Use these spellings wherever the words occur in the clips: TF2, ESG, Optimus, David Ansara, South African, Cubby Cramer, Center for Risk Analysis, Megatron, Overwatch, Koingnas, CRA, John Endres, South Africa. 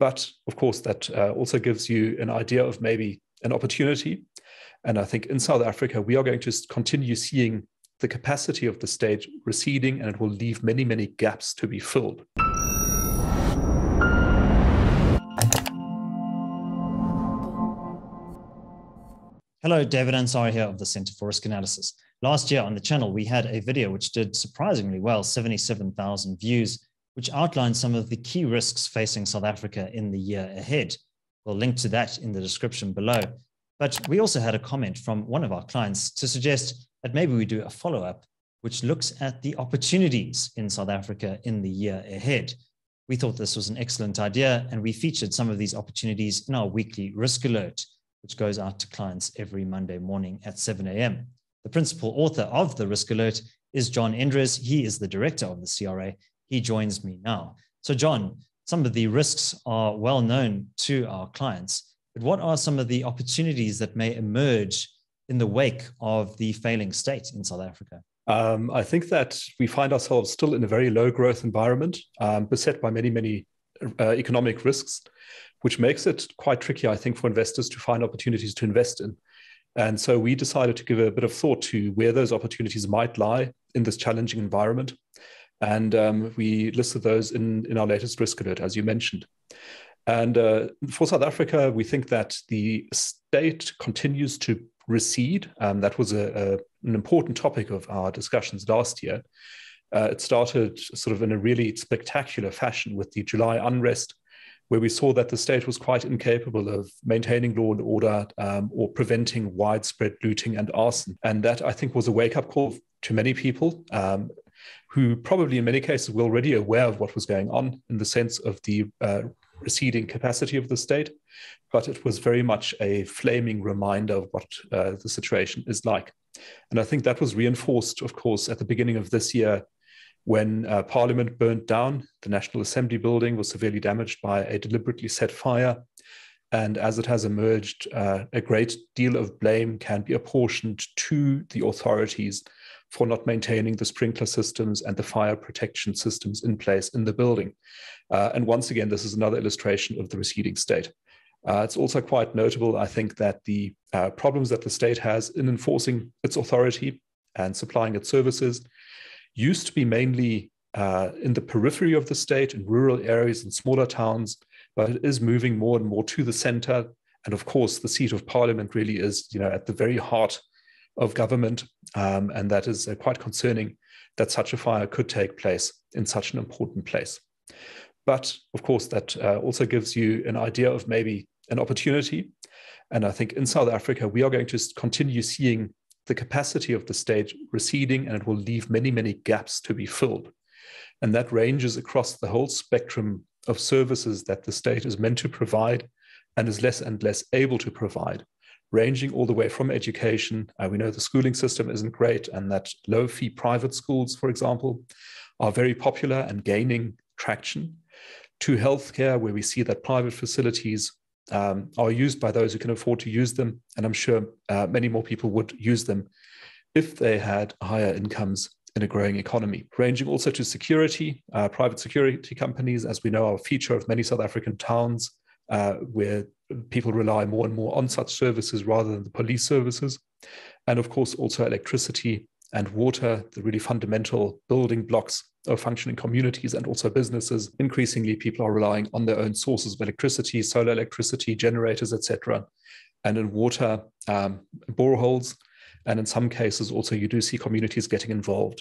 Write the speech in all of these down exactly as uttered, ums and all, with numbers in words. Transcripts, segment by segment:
But of course, that uh, also gives you an idea of maybe an opportunity. And I think in South Africa, we are going to continue seeing the capacity of the state receding, and it will leave many, many gaps to be filled. Hello, David Ansara here of the Center for Risk Analysis. Last year on the channel, we had a video which did surprisingly well, seventy-seven thousand views, which outlined some of the key risks facing South Africa in the year ahead. We'll link to that in the description below. But we also had a comment from one of our clients to suggest that maybe we do a follow-up, which looks at the opportunities in South Africa in the year ahead. We thought this was an excellent idea, and we featured some of these opportunities in our weekly risk alert, which goes out to clients every Monday morning at seven A M. The principal author of the Risk Alert is John Endres. He is the director of the C R A. He joins me now. So John, some of the risks are well known to our clients, but what are some of the opportunities that may emerge in the wake of the failing state in South Africa? Um, I think that we find ourselves still in a very low growth environment, um, beset by many, many uh, economic risks, which makes it quite tricky, I think, for investors to find opportunities to invest in. And so we decided to give a bit of thought to where those opportunities might lie in this challenging environment. And um, we listed those in, in our latest risk alert, as you mentioned. And uh, for South Africa, we think that the state continues to recede. Um, that was a, a, an important topic of our discussions last year. Uh, it started sort of in a really spectacular fashion with the July unrest, where we saw that the state was quite incapable of maintaining law and order um, or preventing widespread looting and arson. And that, I think, was a wake-up call to many people um, who probably in many cases were already aware of what was going on in the sense of the uh, receding capacity of the state. But it was very much a flaming reminder of what uh, the situation is like. And I think that was reinforced, of course, at the beginning of this year, when uh, Parliament burned down. The National Assembly building was severely damaged by a deliberately set fire. And as it has emerged, uh, a great deal of blame can be apportioned to the authorities for not maintaining the sprinkler systems and the fire protection systems in place in the building. Uh, and once again, this is another illustration of the receding state. Uh, it's also quite notable, I think, that the uh, problems that the state has in enforcing its authority and supplying its services used to be mainly uh, in the periphery of the state, in rural areas and smaller towns, but it is moving more and more to the center. And of course, the seat of Parliament really is, you know, at the very heart of government. Um, and that is uh, quite concerning that such a fire could take place in such an important place. But of course, that uh, also gives you an idea of maybe an opportunity. And I think in South Africa, we are going to continue seeing the capacity of the state receding, and it will leave many, many gaps to be filled. And that ranges across the whole spectrum of services that the state is meant to provide and is less and less able to provide, ranging all the way from education. Uh, we know the schooling system isn't great, and that low-fee private schools, for example, are very popular and gaining traction, to healthcare, where we see that private facilities Um, are used by those who can afford to use them. And I'm sure uh, many more people would use them if they had higher incomes in a growing economy. Ranging also to security, uh, private security companies, as we know, are a feature of many South African towns uh, where people rely more and more on such services rather than the police services. And of course, also electricity and water, the really fundamental building blocks of functioning communities and also businesses. Increasingly, people are relying on their own sources of electricity, solar electricity, generators, et cetera. And in water, um, boreholes. And in some cases also, you do see communities getting involved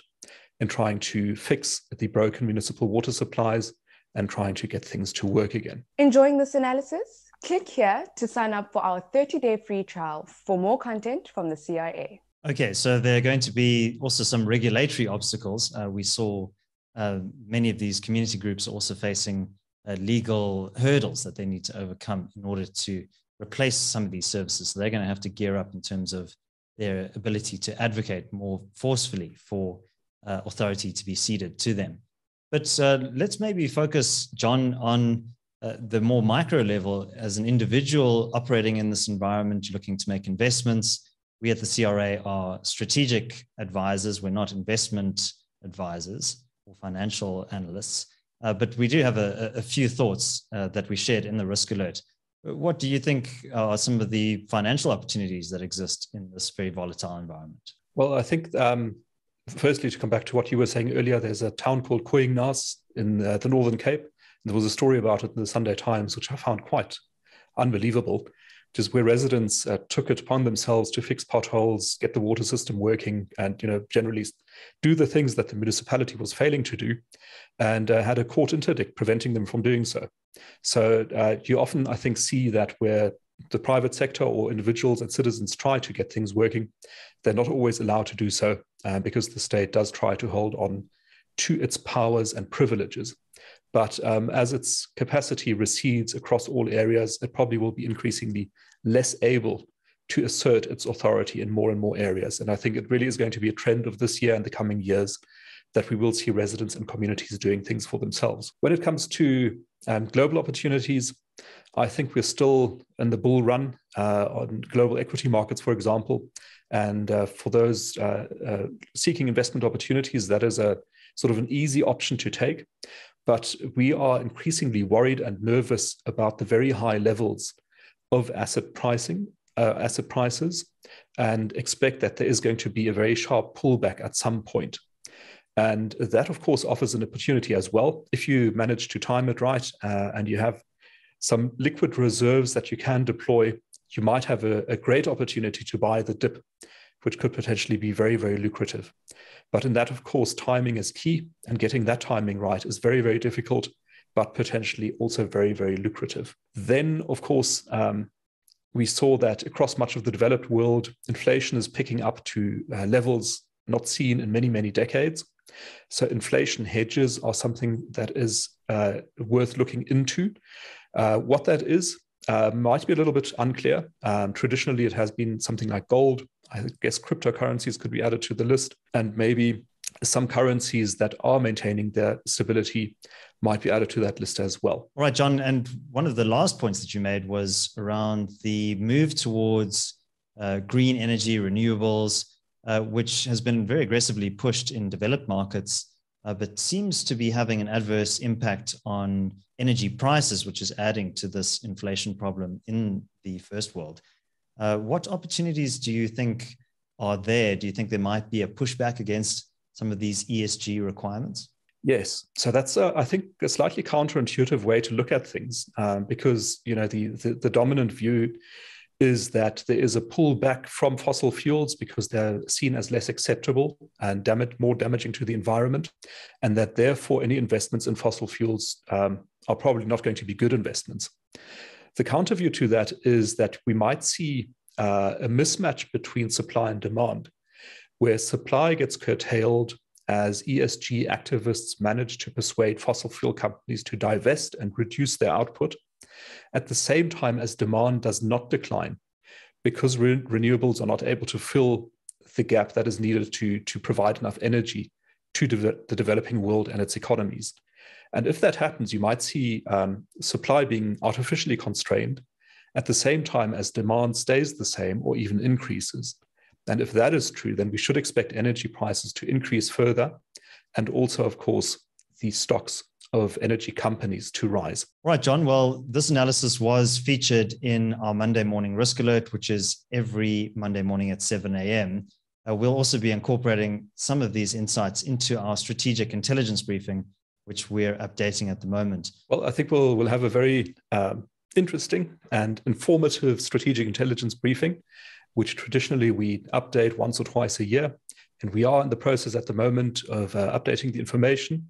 in trying to fix the broken municipal water supplies and trying to get things to work again. Enjoying this analysis? Click here to sign up for our thirty-day free trial for more content from the C R A. Okay, so there are going to be also some regulatory obstacles. Uh, we saw Uh, many of these community groups are also facing uh, legal hurdles that they need to overcome in order to replace some of these services. So they're going to have to gear up in terms of their ability to advocate more forcefully for uh, authority to be ceded to them. But uh, let's maybe focus, John, on uh, the more micro level. As an individual operating in this environment, you're looking to make investments. We at the C R A are strategic advisors. We're not investment advisors or financial analysts, Uh, but we do have a, a few thoughts uh, that we shared in the risk alert. What do you think are some of the financial opportunities that exist in this very volatile environment? Well, I think, um, firstly, to come back to what you were saying earlier, there's a town called Koingnas in uh, the Northern Cape. And there was a story about it in the Sunday Times, which I found quite unbelievable, which is where residents uh, took it upon themselves to fix potholes, get the water system working, and you know generally do the things that the municipality was failing to do, and uh, had a court interdict preventing them from doing so. So uh, you often, I think, see that where the private sector or individuals and citizens try to get things working, they're not always allowed to do so uh, because the state does try to hold on to its powers and privileges. But um, as its capacity recedes across all areas, it probably will be increasingly less able to assert its authority in more and more areas. And I think it really is going to be a trend of this year and the coming years that we will see residents and communities doing things for themselves. When it comes to um, global opportunities, I think we're still in the bull run uh, on global equity markets, for example. And uh, for those uh, uh, seeking investment opportunities, that is a sort of an easy option to take. But we are increasingly worried and nervous about the very high levels of asset pricing, uh, asset prices, and expect that there is going to be a very sharp pullback at some point. And that, of course, offers an opportunity as well. If you manage to time it right uh, and you have some liquid reserves that you can deploy, you might have a, a great opportunity to buy the dip, which could potentially be very, very lucrative. But in that, of course, timing is key, and getting that timing right is very, very difficult, but potentially also very, very lucrative. Then, of course, um, we saw that across much of the developed world, inflation is picking up to uh, levels not seen in many, many decades. So inflation hedges are something that is uh, worth looking into. Uh, what that is uh, might be a little bit unclear. Um, traditionally, it has been something like gold. I guess cryptocurrencies could be added to the list, and maybe some currencies that are maintaining their stability might be added to that list as well. All right, John. And one of the last points that you made was around the move towards uh, green energy, renewables, uh, which has been very aggressively pushed in developed markets, uh, but seems to be having an adverse impact on energy prices, which is adding to this inflation problem in the first world. Uh, what opportunities do you think are there? Do you think there might be a pushback against some of these E S G requirements? Yes. So that's, uh, I think, a slightly counterintuitive way to look at things um, because, you know, the, the, the dominant view is that there is a pullback from fossil fuels because they're seen as less acceptable and damage, more damaging to the environment, and that therefore any investments in fossil fuels um, are probably not going to be good investments. The counter view to that is that we might see uh, a mismatch between supply and demand, where supply gets curtailed as E S G activists manage to persuade fossil fuel companies to divest and reduce their output, at the same time as demand does not decline, because re- renewables are not able to fill the gap that is needed to, to provide enough energy to de- the developing world and its economies. And if that happens, you might see um, supply being artificially constrained at the same time as demand stays the same or even increases. And if that is true, then we should expect energy prices to increase further, and also, of course, the stocks of energy companies to rise. Right, John. Well, this analysis was featured in our Monday morning risk alert, which is every Monday morning at seven a.m. Uh, we'll also be incorporating some of these insights into our strategic intelligence briefing, which we're updating at the moment. Well, I think we'll, we'll have a very um, interesting and informative strategic intelligence briefing, which traditionally we update once or twice a year. And we are in the process at the moment of uh, updating the information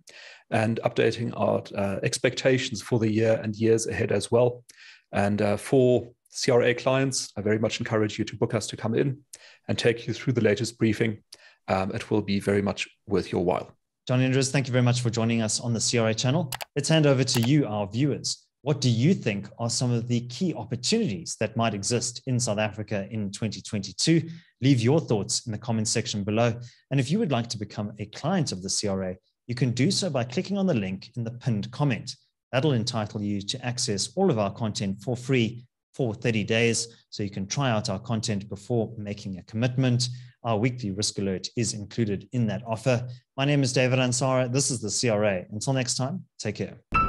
and updating our uh, expectations for the year and years ahead as well. And uh, for C R A clients, I very much encourage you to book us to come in and take you through the latest briefing. Um, it will be very much worth your while. John Endres, thank you very much for joining us on the C R A channel. Let's hand over to you, our viewers. What do you think are some of the key opportunities that might exist in South Africa in twenty twenty-two? Leave your thoughts in the comments section below. And if you would like to become a client of the C R A, you can do so by clicking on the link in the pinned comment. That'll entitle you to access all of our content for free for thirty days, so you can try out our content before making a commitment. our weekly risk alert is included in that offer. My name is David Ansara. This is the C R A. Until next time, take care.